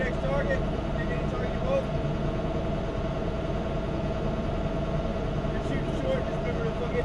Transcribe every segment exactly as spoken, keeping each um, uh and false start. next target. You're going to target both. You're shooting short, just remember to plug it.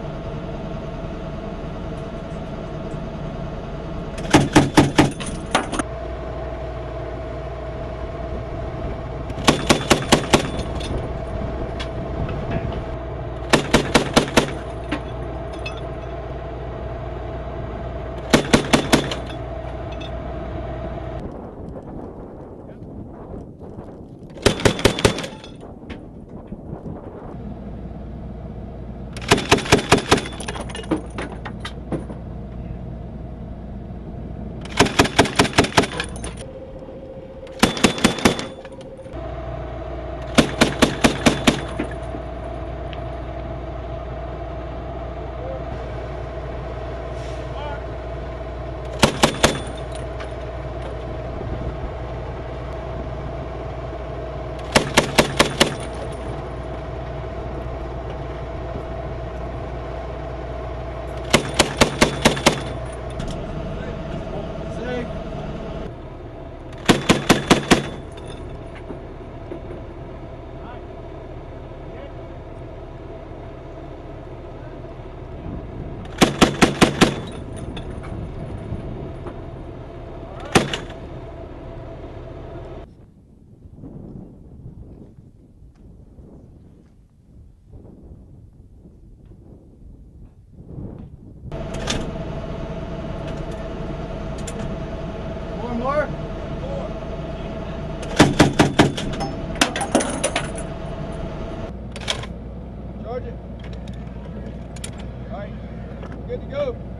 More. Charge it. All right. Good to go.